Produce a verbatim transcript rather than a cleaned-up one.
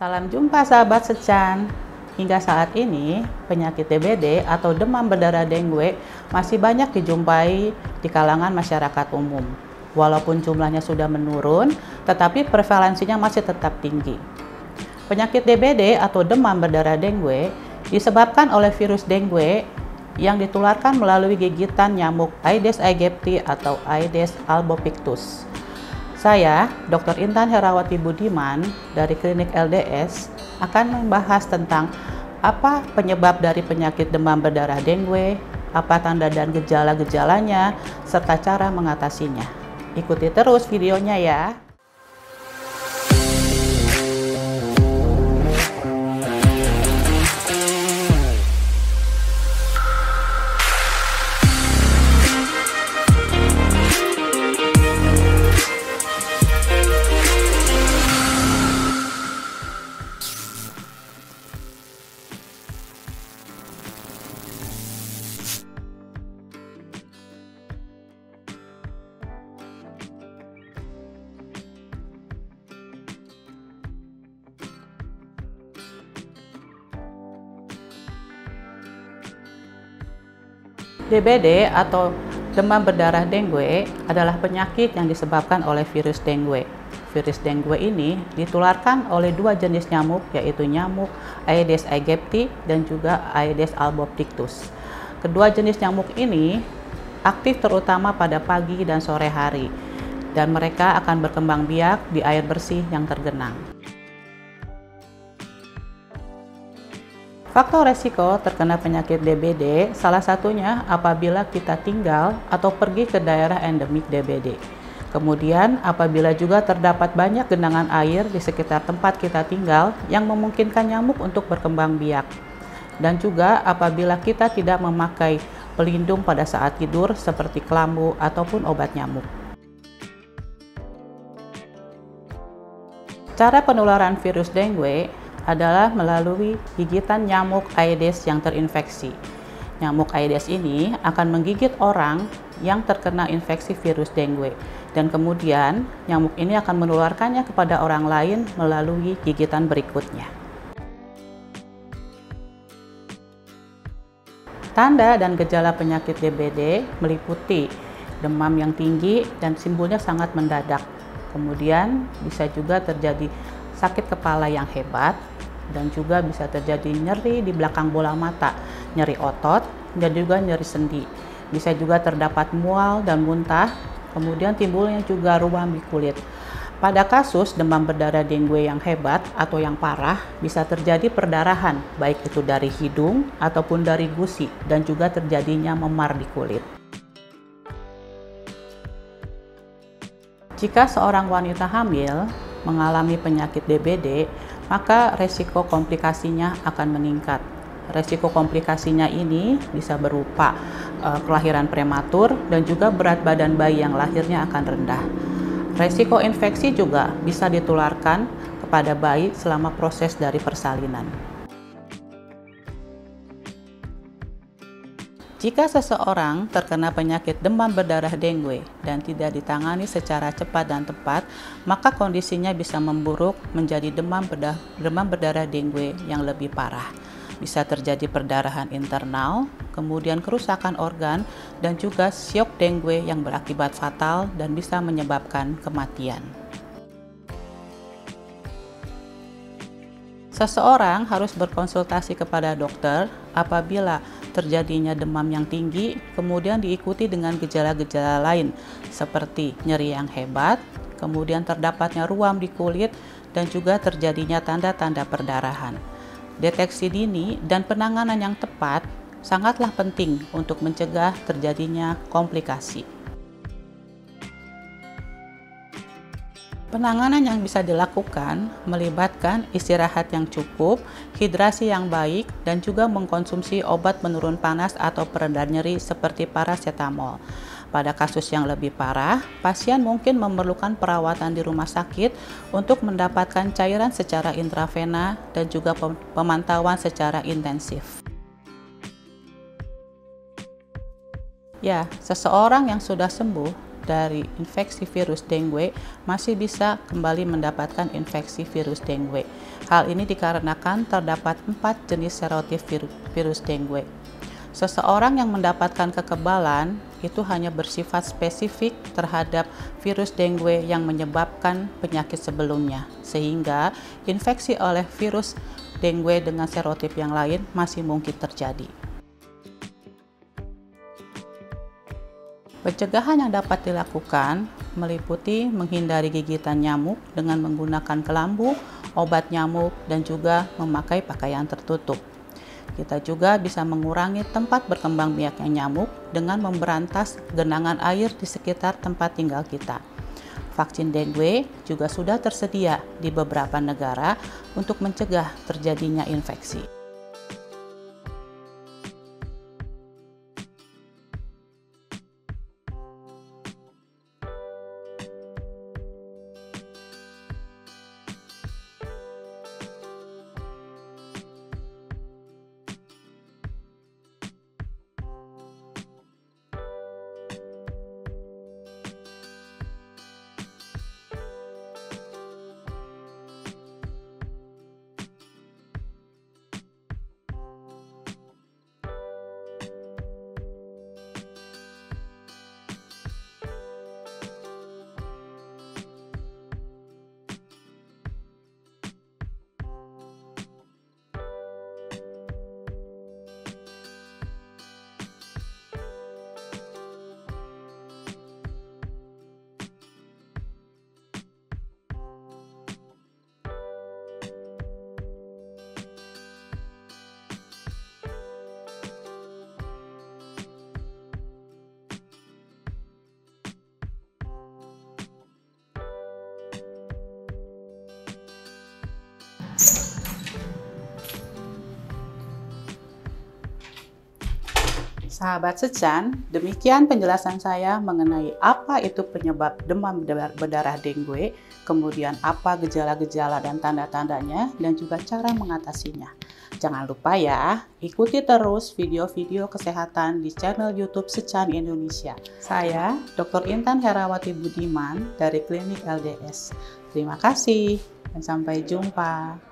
Salam jumpa sahabat Secan. Hingga saat ini, penyakit D B D atau demam berdarah dengue masih banyak dijumpai di kalangan masyarakat umum. Walaupun jumlahnya sudah menurun, tetapi prevalensinya masih tetap tinggi. Penyakit D B D atau demam berdarah dengue disebabkan oleh virus dengue yang ditularkan melalui gigitan nyamuk Aedes aegypti atau Aedes albopictus. Saya, dokter Intan Herawati Budiman dari Klinik L D S akan membahas tentang apa penyebab dari penyakit demam berdarah dengue, apa tanda dan gejala-gejalanya, serta cara mengatasinya. Ikuti terus videonya ya. D B D atau demam berdarah dengue adalah penyakit yang disebabkan oleh virus dengue. Virus dengue ini ditularkan oleh dua jenis nyamuk, yaitu nyamuk Aedes aegypti dan juga Aedes albopictus. Kedua jenis nyamuk ini aktif terutama pada pagi dan sore hari, dan mereka akan berkembang biak di air bersih yang tergenang. Faktor resiko terkena penyakit D B D salah satunya apabila kita tinggal atau pergi ke daerah endemik D B D. Kemudian apabila juga terdapat banyak genangan air di sekitar tempat kita tinggal yang memungkinkan nyamuk untuk berkembang biak. Dan juga apabila kita tidak memakai pelindung pada saat tidur seperti kelambu ataupun obat nyamuk. Cara penularan virus dengue adalah melalui gigitan nyamuk Aedes yang terinfeksi. Nyamuk Aedes ini akan menggigit orang yang terkena infeksi virus dengue, dan kemudian nyamuk ini akan menularkannya kepada orang lain melalui gigitan berikutnya. Tanda dan gejala penyakit D B D meliputi demam yang tinggi dan timbulnya sangat mendadak. Kemudian bisa juga terjadi sakit kepala yang hebat, dan juga bisa terjadi nyeri di belakang bola mata, nyeri otot, dan juga nyeri sendi. Bisa juga terdapat mual dan muntah, kemudian timbulnya juga ruam di kulit. Pada kasus demam berdarah dengue yang hebat atau yang parah, bisa terjadi perdarahan, baik itu dari hidung ataupun dari gusi, dan juga terjadinya memar di kulit. Jika seorang wanita hamil mengalami penyakit D B D, maka resiko komplikasinya akan meningkat. Resiko komplikasinya ini bisa berupa e, kelahiran prematur dan juga berat badan bayi yang lahirnya akan rendah. Resiko infeksi juga bisa ditularkan kepada bayi selama proses dari persalinan. Jika seseorang terkena penyakit demam berdarah dengue dan tidak ditangani secara cepat dan tepat, maka kondisinya bisa memburuk menjadi demam berdarah, demam berdarah dengue yang lebih parah. Bisa terjadi perdarahan internal, kemudian kerusakan organ, dan juga syok dengue yang berakibat fatal dan bisa menyebabkan kematian. Seseorang harus berkonsultasi kepada dokter apabila terjadinya demam yang tinggi, kemudian diikuti dengan gejala-gejala lain seperti nyeri yang hebat, kemudian terdapatnya ruam di kulit, dan juga terjadinya tanda-tanda perdarahan. Deteksi dini dan penanganan yang tepat sangatlah penting untuk mencegah terjadinya komplikasi. Penanganan yang bisa dilakukan melibatkan istirahat yang cukup, hidrasi yang baik, dan juga mengkonsumsi obat penurun panas atau pereda nyeri seperti paracetamol. Pada kasus yang lebih parah, pasien mungkin memerlukan perawatan di rumah sakit untuk mendapatkan cairan secara intravena dan juga pemantauan secara intensif. Ya, seseorang yang sudah sembuh dari infeksi virus dengue masih bisa kembali mendapatkan infeksi virus dengue. Hal ini dikarenakan terdapat empat jenis serotip virus dengue. Seseorang yang mendapatkan kekebalan itu hanya bersifat spesifik terhadap virus dengue yang menyebabkan penyakit sebelumnya, sehingga infeksi oleh virus dengue dengan serotip yang lain masih mungkin terjadi. Pencegahan yang dapat dilakukan meliputi menghindari gigitan nyamuk dengan menggunakan kelambu, obat nyamuk, dan juga memakai pakaian tertutup. Kita juga bisa mengurangi tempat berkembang biaknya nyamuk dengan memberantas genangan air di sekitar tempat tinggal kita. Vaksin dengue juga sudah tersedia di beberapa negara untuk mencegah terjadinya infeksi. Sahabat Secan, demikian penjelasan saya mengenai apa itu penyebab demam berdarah dengue, kemudian apa gejala-gejala dan tanda-tandanya, dan juga cara mengatasinya. Jangan lupa ya, ikuti terus video-video kesehatan di channel YouTube Secan Indonesia. Saya, dokter Intan Herawati Budiman dari Klinik L D S. Terima kasih dan sampai jumpa.